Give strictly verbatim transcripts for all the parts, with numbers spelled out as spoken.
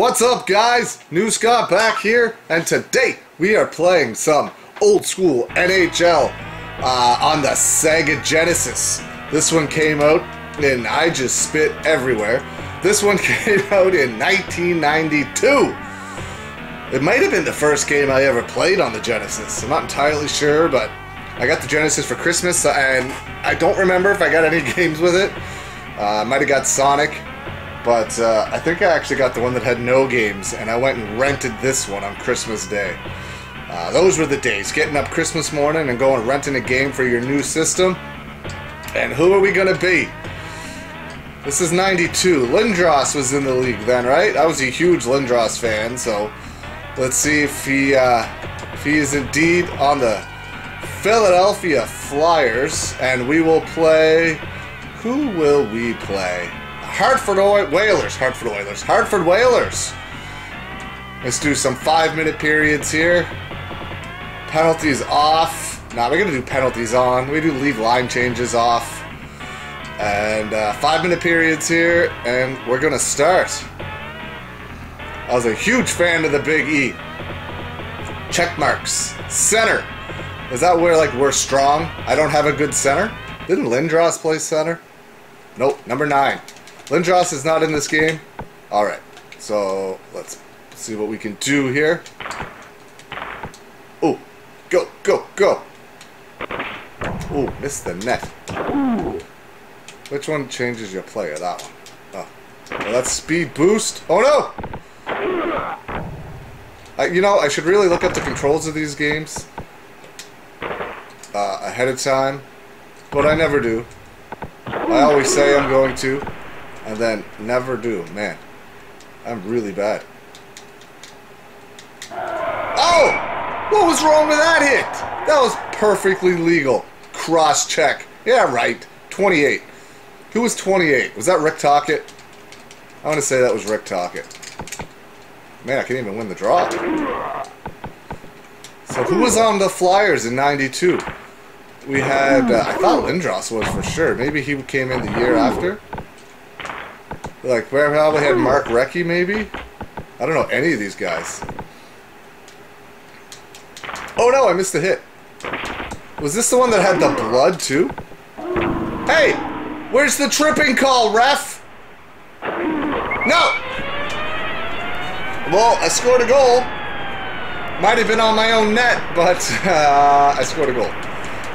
What's up, guys? New Scott back here, and today we are playing some old school N H L uh, on the Sega Genesis. This one came out, and I just spit everywhere. This one came out in nineteen ninety-two. It might have been the first game I ever played on the Genesis. I'm not entirely sure, but I got the Genesis for Christmas, and I don't remember if I got any games with it. Uh, I might have got Sonic. But uh, I think I actually got the one that had no games, and I went and rented this one on Christmas Day. Uh, those were the days, getting up Christmas morning and going renting a game for your new system. And who are we going to be? This is ninety-two. Lindros was in the league then, right? I was a huge Lindros fan, so let's see if he, uh, if he is indeed on the Philadelphia Flyers. And we will play... Who will we play? Hartford Whalers, Hartford Whalers, Hartford Whalers. Let's do some five-minute periods here. Penalties off. Nah, we're gonna do penalties on. We do leave line changes off. And uh, five-minute periods here, and we're gonna start. I was a huge fan of the Big E. Check marks. Center. Is that where like we're strong? I don't have a good center. Didn't Lindros play center? Nope. Number nine. Lindros is not in this game. Alright, so let's see what we can do here. Oh, go, go, go. Oh, missed the net. Which one changes your player? That one. Oh, well, that's speed boost. Oh no! I, you know, I should really look up the controls of these games uh, ahead of time, but I never do. I always say I'm going to. And then never do. Man, I'm really bad. Oh! What was wrong with that hit? That was perfectly legal. Cross check. Yeah, right. twenty-eight. Who was twenty-eight? Was that Rick Tocchet? I want to say that was Rick Tocchet. Man, I can't even win the draw. So who was on the Flyers in ninety-two? We had, uh, I thought Lindros was for sure. Maybe he came in the year after. Like, where probably had Mark Recchi, maybe? I don't know any of these guys. Oh, no, I missed the hit. Was this the one that had the blood, too? Hey! Where's the tripping call, ref? No! Well, I scored a goal. Might have been on my own net, but uh, I scored a goal.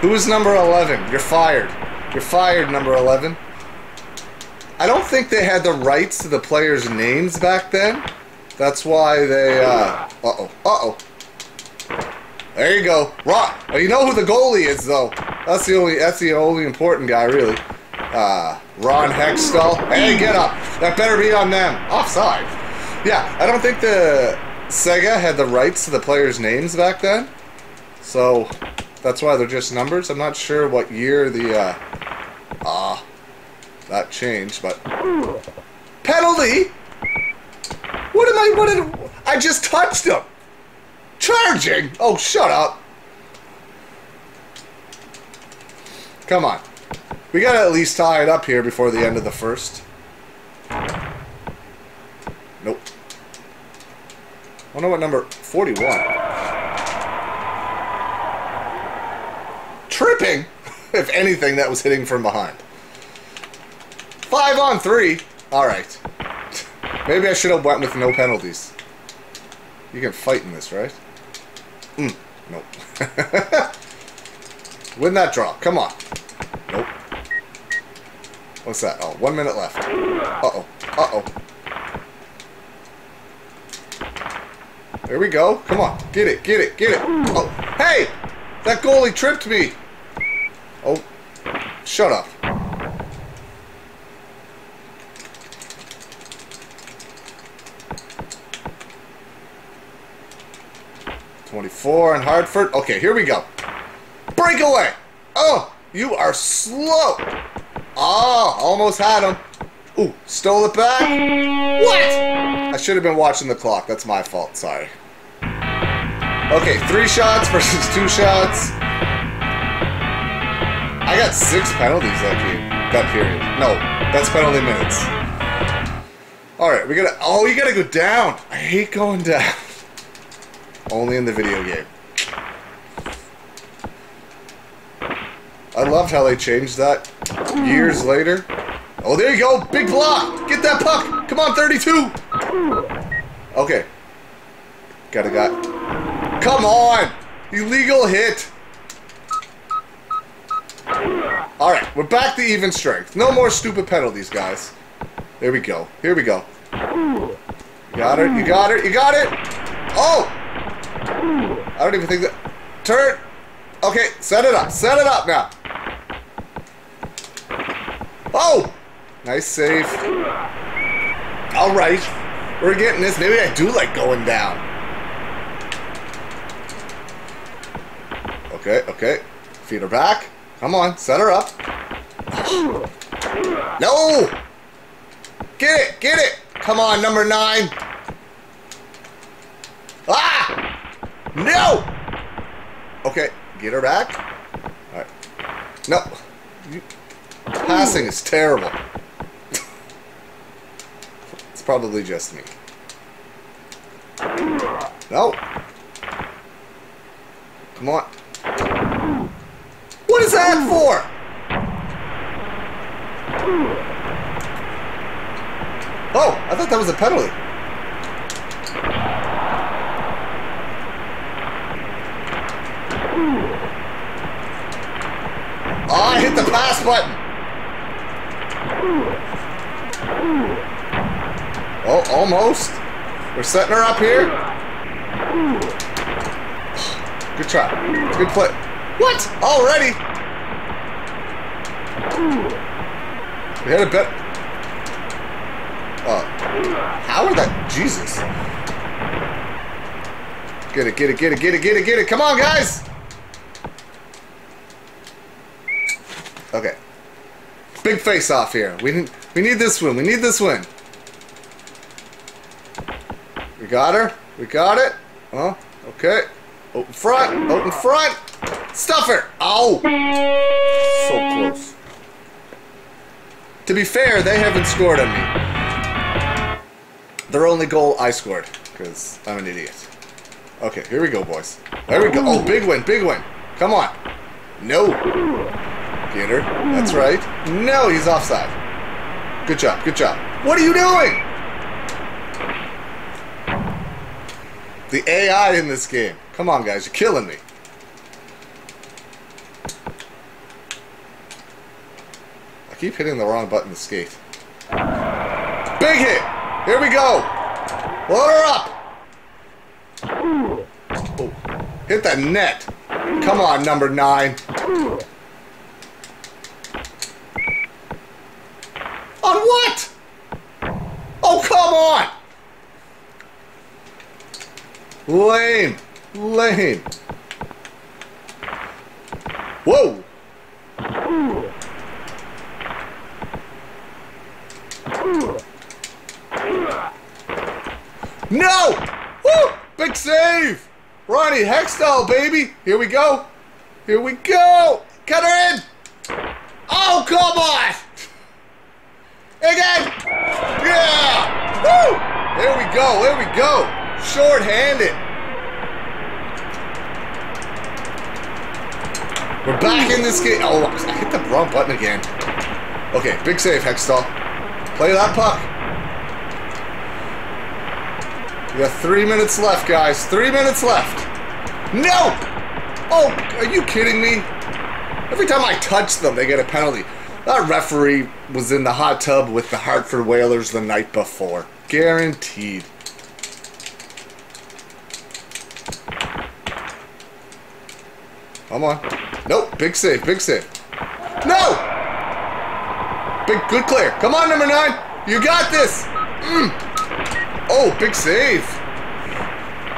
Who was number eleven? You're fired. You're fired, number eleven. I don't think they had the rights to the players' names back then. That's why they, uh... Uh-oh. Uh-oh. There you go. Rock. Oh, you know who the goalie is, though. That's the only That's the only important guy, really. Uh, Ron Hextall. Hey, get up. That better be on them. Offside. Yeah, I don't think the Sega had the rights to the players' names back then. So, that's why they're just numbers. I'm not sure what year the, uh... Ah... Uh, that changed, but penalty. What am I? What did I just touched him? Charging. Oh, shut up! Come on, we gotta at least tie it up here before the end of the first. Nope. I wonder what number forty-one. Tripping. If anything, that was hitting from behind. Five on three. All right. Maybe I should have went with no penalties. You can fight in this, right? Mm. Nope. Win that draw. Come on. Nope. What's that? Oh, one minute left. Uh-oh. Uh-oh. There we go. Come on. Get it. Get it. Get it. Oh. Hey! That goalie tripped me. Oh. Shut up. twenty-four in Hartford. Okay, here we go. Breakaway. Oh, you are slow. Oh, almost had him. Ooh, stole it back. What? I should have been watching the clock. That's my fault. Sorry. Okay, three shots versus two shots. I got six penalties that game. That period. No, that's penalty minutes. All right, we gotta. Oh, you gotta go down. I hate going down. Only in the video game. I loved how they changed that years later. Oh, there you go, big block. Get that puck. Come on, thirty-two. Okay. Gotta got. Come on, illegal hit. All right, we're back to even strength. No more stupid penalties, guys. There we go. Here we go. Got it. You got it. You got it. Oh! I don't even think that... Turn! Okay, set it up. Set it up now. Oh! Nice save. All right. We're getting this. Maybe I do like going down. Okay, okay. Feet are back. Come on. Set her up. No! Get it! Get it! Come on, number nine! Ah! No! Okay, get her back. Alright. No. You... Passing is terrible. It's probably just me. No. Come on. What is that for? Oh, I thought that was a penalty. Oh, I hit the pass button. Oh, almost. We're setting her up here. Good try. Good play. What? Already? We had a bet. Uh, how are that? Jesus. Get it, get it, get it, get it, get it, get it. Come on, guys. Okay. Big face off here. We need, we need this win. We need this win. We got her. We got it. Huh? Okay. Out in front. Out in front. Stuff her. Ow. So close. To be fair, they haven't scored on me. Their only goal I scored, because I'm an idiot. Okay, here we go, boys. There we go. Oh, big win, big win. Come on. No. Get her. That's right. No, he's offside. Good job, good job. What are you doing? The A I in this game. Come on, guys. You're killing me. I keep hitting the wrong button to skate. Big hit. Here we go! Load her up! Oh, hit that net! Come on, number nine! On what? Oh, come on! Lame! Lame! Whoa! No! Woo! Big save! Ronnie Hextall, baby! Here we go! Here we go! Cut her in! Oh, come on! Again! Yeah! Woo! There we go, there we go! Short-handed! We're back in this game. Oh, I hit the wrong button again. Okay, big save, Hextall. Play that puck. We got three minutes left, guys. Three minutes left. No! Oh, are you kidding me? Every time I touch them, they get a penalty. That referee was in the hot tub with the Hartford Whalers the night before. Guaranteed. Come on. Nope. Big save. Big save. No! Big, good clear. Come on, number nine. You got this. Mm. Oh, big save!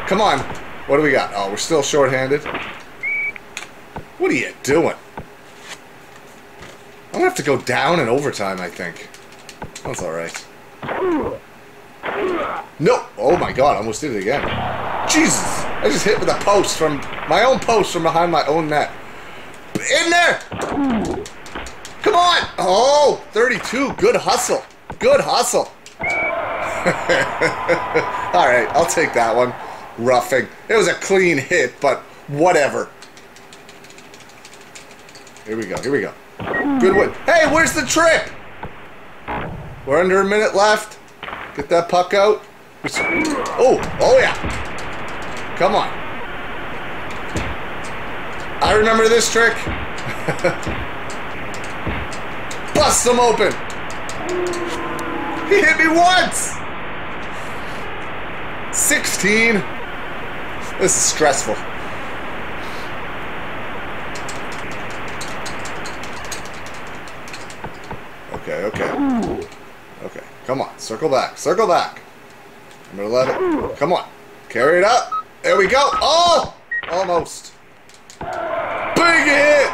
Come on. What do we got? Oh, we're still shorthanded. What are you doing? I'm gonna have to go down in overtime, I think. That's alright. No! Oh my god, I almost did it again. Jesus! I just hit with a post from my own post from behind my own net. In there! Come on! Oh! thirty-two. Good hustle. Good hustle. All right, I'll take that one. Roughing. It was a clean hit, but whatever. Here we go. Here we go. Good win. Hey, where's the trip? We're under a minute left. Get that puck out. Oh, oh yeah. Come on. I remember this trick. Bust them open. He hit me once. sixteen. This is stressful. Okay, okay. Okay, come on. Circle back. Circle back. Number eleven. Come on. Carry it up. There we go. Oh! Almost. Big hit!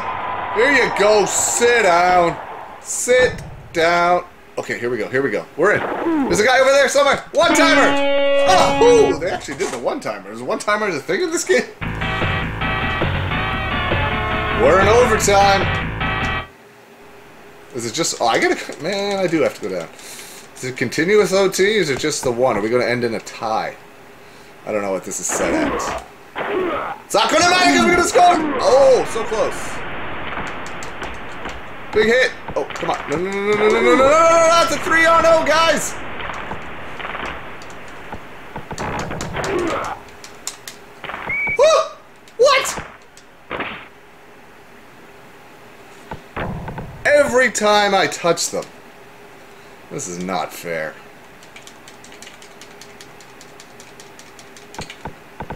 Here you go. Sit down. Sit down. Okay, here we go. Here we go. We're in. There's a guy over there somewhere. One-timer! Oh! Ooh, they actually did the one-timer. Is one-timer the thing in this game? We're in overtime. Is it just... Oh, I gotta... Man, I do have to go down. Is it continuous O T, or is it just the one? Are we going to end in a tie? I don't know what this is set at. It's not going to matter because we're going to score! Oh, so close. Big hit. Oh, come on. No, no, no, no, no, no, no, no, that's a three on oh, guys! Woo! What? Every time I touch them. This is not fair.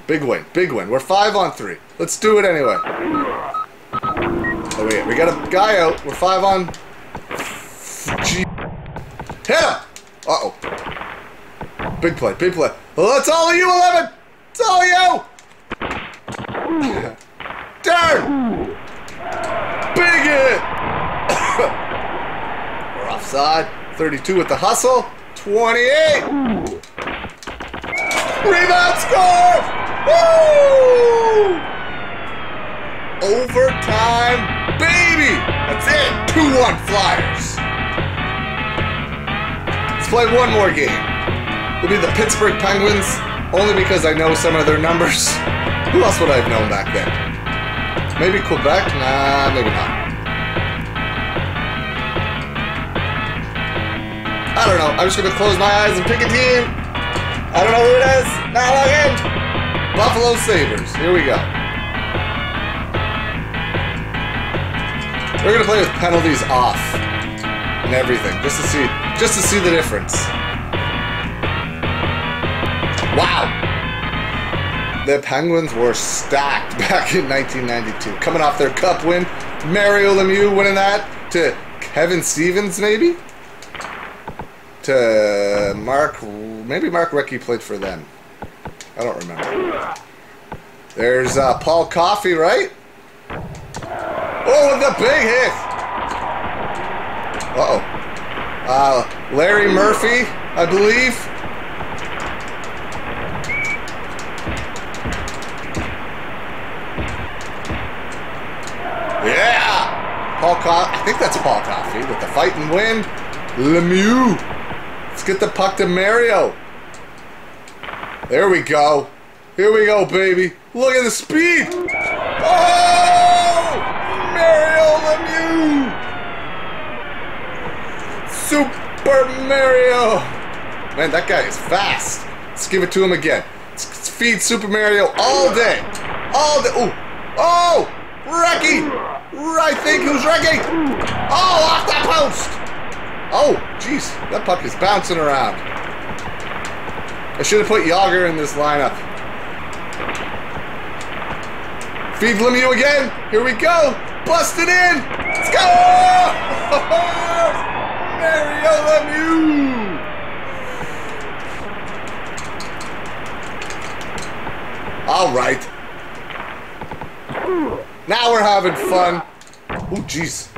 Big win, big win. We're five on three. Let's do it anyway. Oh wait, we got a guy out. We're five on. G. Hit him! Uh oh. Big play, big play. Well, that's all of you, eleven. It's all you. Turn. Big hit. We're offside. thirty-two with the hustle. twenty-eight. Rebound score! Woo! Overtime, baby! That's it. two one Flyers. Let's play one more game. It'll be the Pittsburgh Penguins, only because I know some of their numbers. Who else would I have known back then? Maybe Quebec? Nah, maybe not. I don't know. I'm just gonna close my eyes and pick a team. I don't know who it is. Not looking. Buffalo Sabres. Here we go. We're gonna play with penalties off and everything, just to see, just to see the difference. Wow. The Penguins were stacked back in nineteen ninety-two, coming off their Cup win. Mario Lemieux winning that to Kevin Stevens, maybe. To Mark, maybe Mark Recchi played for them. I don't remember. There's uh, Paul Coffey, right? Oh, with the big hit! Uh-oh. Uh, Larry Murphy, I believe. Yeah! Paul Coffey, I think that's Paul Coffey with the fight and win. Lemieux! Let's get the puck to Mario. There we go. Here we go, baby. Look at the speed. Oh! Mario Lemieux. Super Mario. Man, that guy is fast. Let's give it to him again. Let's feed Super Mario all day. All day. Ooh. Oh! Recchi. I think who's Recchi? Oh, off that post. Oh, jeez, that puck is bouncing around. I should have put Yager in this lineup. Feed Lemieux again. Here we go. Bust it in. Let's go! Mario Lemieux. All right. Now we're having fun. Oh, jeez.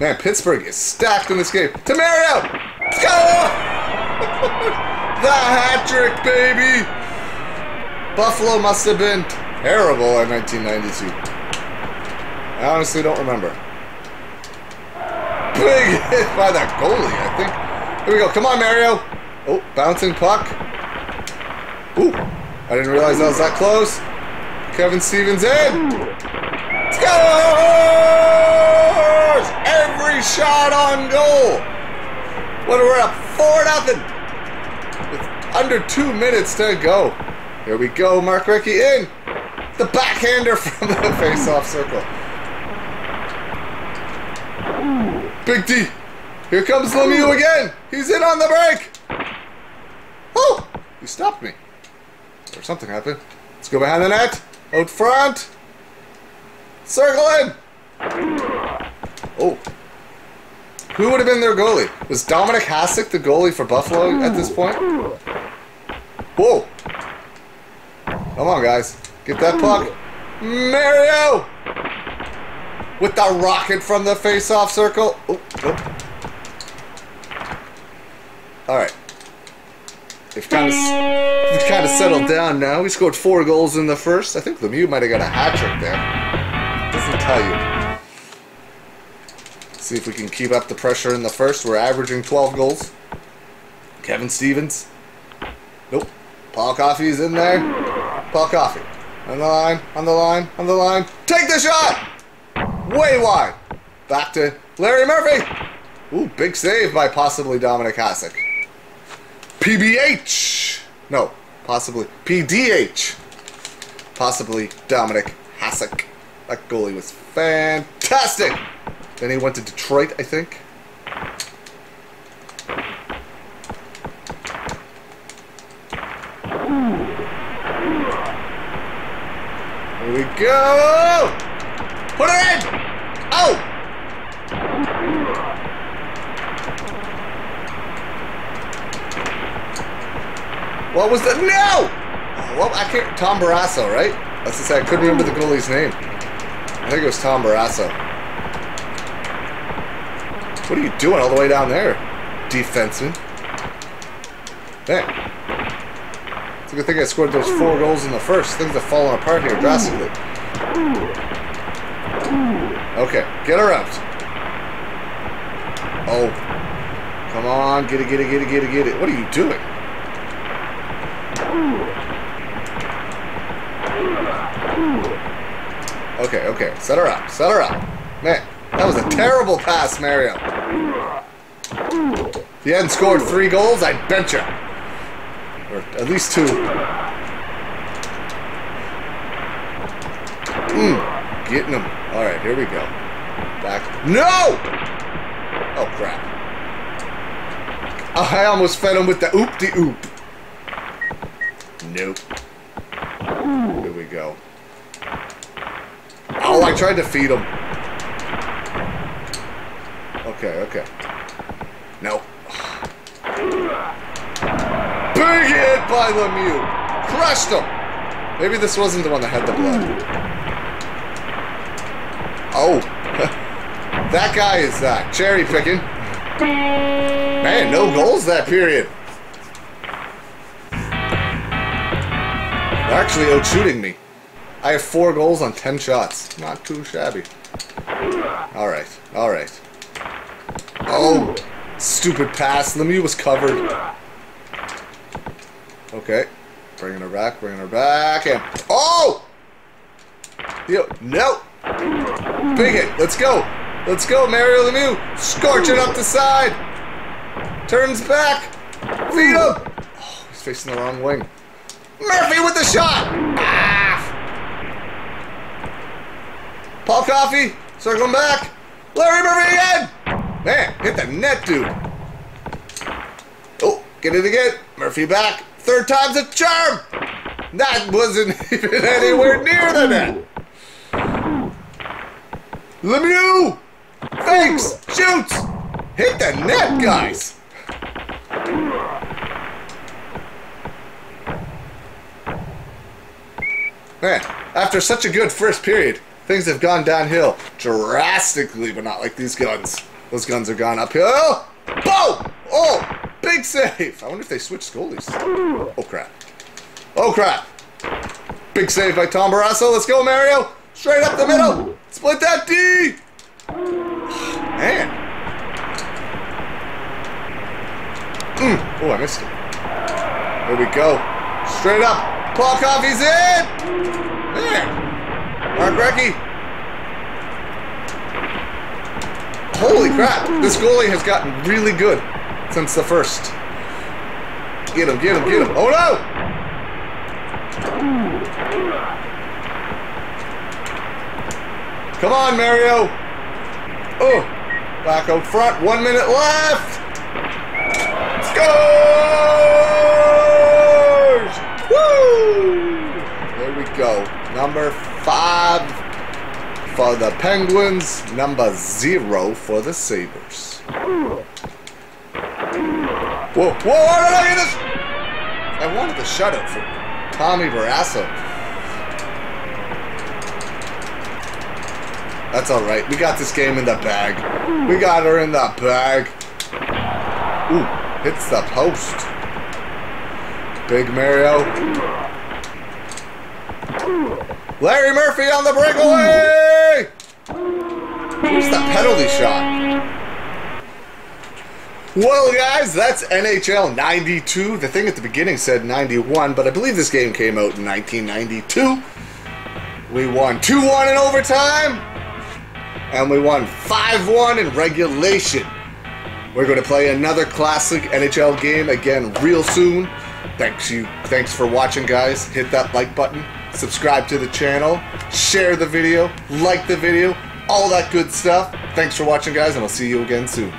Man, Pittsburgh is stacked in this game. To Mario! Let's go! The hat trick, baby! Buffalo must have been terrible in nineteen ninety-two. I honestly don't remember. Big hit by that goalie, I think. Here we go. Come on, Mario. Oh, bouncing puck. Ooh, I didn't realize that was that close. Kevin Stevens in. Scores! Every shot on goal. What, we're up four nothing. With under two minutes to go. Here we go, Mark Recchi in. The backhander from the face-off circle. Big D. Here comes Lemieux again. He's in on the break. Oh, he stopped me. Or something happened. Let's go behind the net. Out front. Circle in. Oh. Who would have been their goalie? Was Dominik Hasek the goalie for Buffalo at this point? Whoa. Come on, guys. Get that puck. Mario. With the rocket from the face-off circle. Oh, oh. Alright. They've kind of, they've kind of settled down now. We scored four goals in the first. I think Lemieux might have got a hat-trick there. Doesn't tell you. Let's see if we can keep up the pressure in the first. We're averaging twelve goals. Kevin Stevens. Nope. Paul Coffey's in there. Paul Coffey. On the line. On the line. On the line. Take the shot! Way wide. Back to Larry Murphy. Ooh, big save by possibly Dominik Hasek. P B H! No, possibly P D H. Possibly Dominik Hasek. That goalie was fantastic! Then he went to Detroit, I think. Here we go! Put it in! Oh! What was that? No! Well, I can't. Tom Barrasso, right? That's to say, I couldn't remember the goalie's name. I think it was Tom Barrasso. What are you doing all the way down there, defenseman? Man. It's a good thing I scored those four goals in the first. Things have fallen apart here drastically. Okay, get her out. Oh. Come on, get it, get it, get it, get it, get it. What are you doing? Okay, okay. Set her up. Set her up. Man, that was a terrible pass, Mario. If you hadn't scored three goals, I'd bet you. Or at least two. Mm, getting them. Alright, here we go. Back. No! Oh, crap. I almost fed him with the oop-de-oop. Nope. Here we go. Oh, I tried to feed him. Okay, okay. No. Big hit by Lemieux. Crushed him. Maybe this wasn't the one that had the blood. Oh. That guy is that. Cherry picking. Man, no goals that period. They're actually out shooting me. I have four goals on ten shots. Not too shabby. Alright, alright. Oh! Stupid pass. Lemieux was covered. Okay. Bringing her back, bringing her back, and... Oh! Yo, no! Big hit. Let's go. Let's go, Mario Lemieux. Scorching up the side. Turns back. Feed him. Oh, he's facing the wrong wing. Murphy with the shot! Ah! Paul Coffey, circling back. Larry Murphy again! Man, hit the net, dude. Oh, get it again. Murphy back. Third time's a charm! That wasn't even anywhere near the net. Lemieux! Fakes! Shoots! Hit the net, guys! Man, after such a good first period, things have gone downhill drastically, but not like these guns. Those guns are gone uphill. Boom! Oh, big save. I wonder if they switched goalies. Oh, crap. Oh, crap. Big save by Tom Barrasso. Let's go, Mario. Straight up the middle. Split that D. Oh, man. Mm. Oh, I missed it. Here we go. Straight up. Paul Coffey's in. There. Mark Recchi. Holy crap. This goalie has gotten really good since the first. Get him, get him, get him. Oh, no. Come on, Mario. Oh, back out front. One minute left. Let's go! Woo! There we go. Number five for the Penguins. Number zero for the Sabres. Whoa! Whoa! Whoa! I wanted the shutout for Tommy Barrasso. That's all right. We got this game in the bag. We got her in the bag. Ooh. Hits the post. Big Mario. Larry Murphy on the breakaway! Here's the penalty shot. Well, guys, that's N H L ninety-two. The thing at the beginning said ninety-one, but I believe this game came out in nineteen ninety-two. We won two one in overtime, and we won five one in regulation. We're going to play another classic N H L game again real soon. Thanks you, thanks for watching, guys. Hit that like button, subscribe to the channel, share the video, like the video, all that good stuff. Thanks for watching, guys, and I'll see you again soon.